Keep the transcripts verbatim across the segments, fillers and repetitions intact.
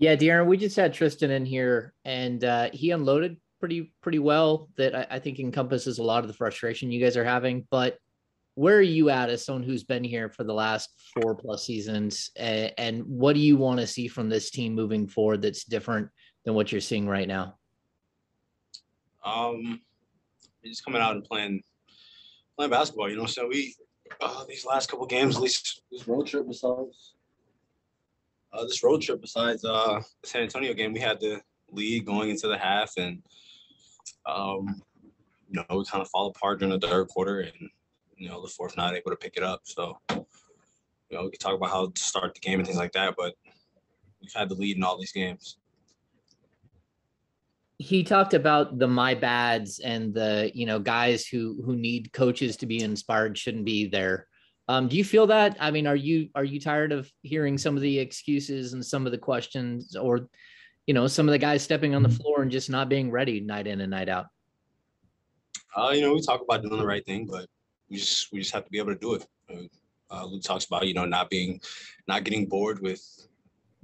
Yeah, De'Aaron, we just had Tristan in here, and uh, he unloaded pretty pretty well that I, I think encompasses a lot of the frustration you guys are having. But where are you at as someone who's been here for the last four plus seasons? And, and what do you want to see from this team moving forward that's different than what you're seeing right now? Um, just coming out and playing playing basketball, you know. So we uh, these last couple games, at least this road trip besides uh, this road trip besides uh, the San Antonio game, we had the lead going into the half, and um, you know, we kind of fall apart during the third quarter, and you know, the fourth not able to pick it up. So you know, we could talk about how to start the game and things like that, but we've had the lead in all these games. He talked about the my bads and the, you know, guys who who need coaches to be inspired shouldn't be there. Um, do you feel that? I mean, are you are you tired of hearing some of the excuses and some of the questions, or, you know, some of the guys stepping on the floor and just not being ready night in and night out? Uh, you know, we talk about doing the right thing, but we just we just have to be able to do it. Uh, Luke talks about, you know, not being not getting bored with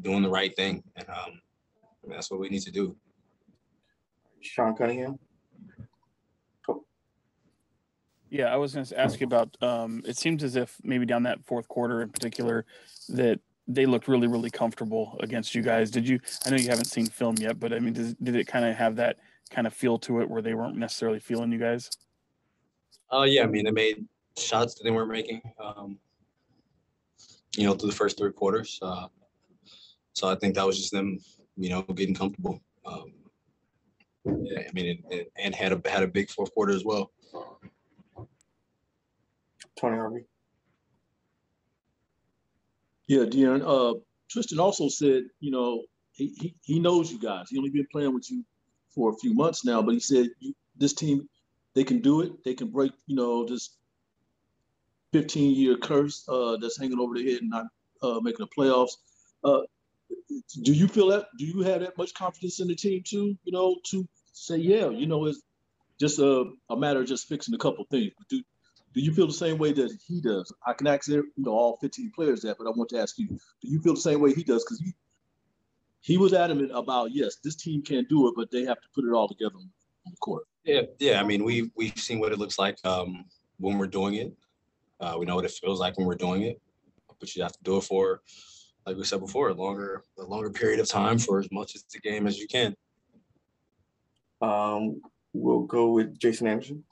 doing the right thing, and um, I mean, that's what we need to do. Sean Cunningham. Cool. Yeah, I was going to ask you about, um, it seems as if maybe down that fourth quarter in particular that they looked really, really comfortable against you guys. Did you, I know you haven't seen film yet, but I mean, does, did it kind of have that kind of feel to it where they weren't necessarily feeling you guys? Oh, uh, yeah. I mean, they made shots that they weren't making, um, you know, through the first three quarters. Uh, so I think that was just them, you know, getting comfortable. Um, Yeah, I mean, it, it, and had a had a big fourth quarter as well. Tony Army. Yeah, De'Aaron. Uh, Tristan also said, you know, he, he he knows you guys. He only been playing with you for a few months now, but he said you, this team, they can do it. They can break, you know, this fifteen-year curse uh, that's hanging over their head and not uh, making the playoffs. Uh, do you feel that? Do you have that much confidence in the team too? You know, to say, yeah, you know, it's just a, a matter of just fixing a couple things. Do do you feel the same way that he does? I can ask you know, all fifteen players that, but I want to ask you, do you feel the same way he does? Because he, he was adamant about, yes, this team can do it, but they have to put it all together on the court. Yeah, yeah. I mean, we've, we've seen what it looks like um, when we're doing it. Uh, we know what it feels like when we're doing it, but you have to do it for, like we said before, a longer a longer period of time for as much as the game as you can. Um, we'll go with Jason Anderson.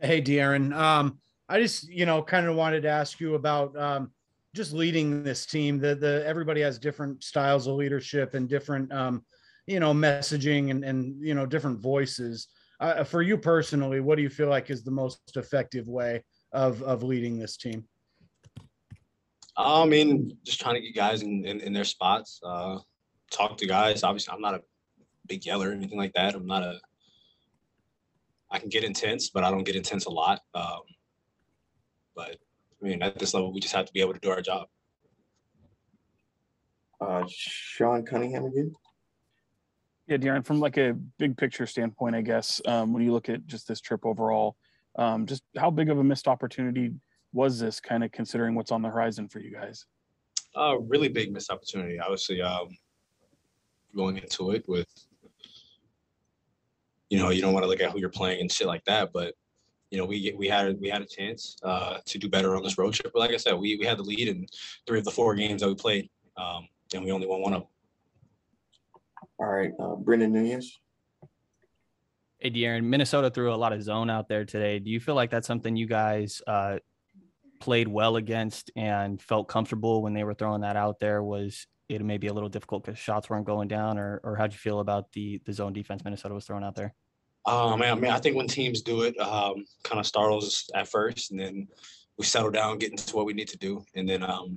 Hey, De'Aaron. Um, I just, you know, kind of wanted to ask you about um, just leading this team. The, the everybody has different styles of leadership and different, um, you know, messaging and, and you know, different voices. Uh, for you personally, what do you feel like is the most effective way of, of leading this team? I mean, just trying to get guys in, in, in their spots, uh, talk to guys. Obviously, I'm not a big yeller or anything like that. I'm not a – I can get intense, but I don't get intense a lot. Um, but, I mean, at this level, we just have to be able to do our job. Uh, Sean Cunningham again. Yeah, De'Aaron, from like a big picture standpoint, I guess, um, when you look at just this trip overall, um, just how big of a missed opportunity – was this kind of considering what's on the horizon for you guys? A uh, really big missed opportunity, obviously, um, going into it with, you know, you don't want to look at who you're playing and shit like that, but, you know, we we had we had a chance uh, to do better on this road trip. But like I said, we, we had the lead in three of the four games that we played, um, and we only won one of them. All right, uh, Brendan Nunes. Hey, De'Aaron, Minnesota threw a lot of zone out there today. Do you feel like that's something you guys uh, – played well against and felt comfortable when they were throwing that out there? Was it maybe a little difficult because shots weren't going down, or or how'd you feel about the the zone defense Minnesota was throwing out there? Um, I mean, I think when teams do it, um, kind of startles at first, and then we settle down, get into what we need to do, and then um,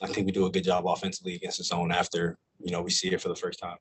I think we do a good job offensively against the zone after, you know, we see it for the first time.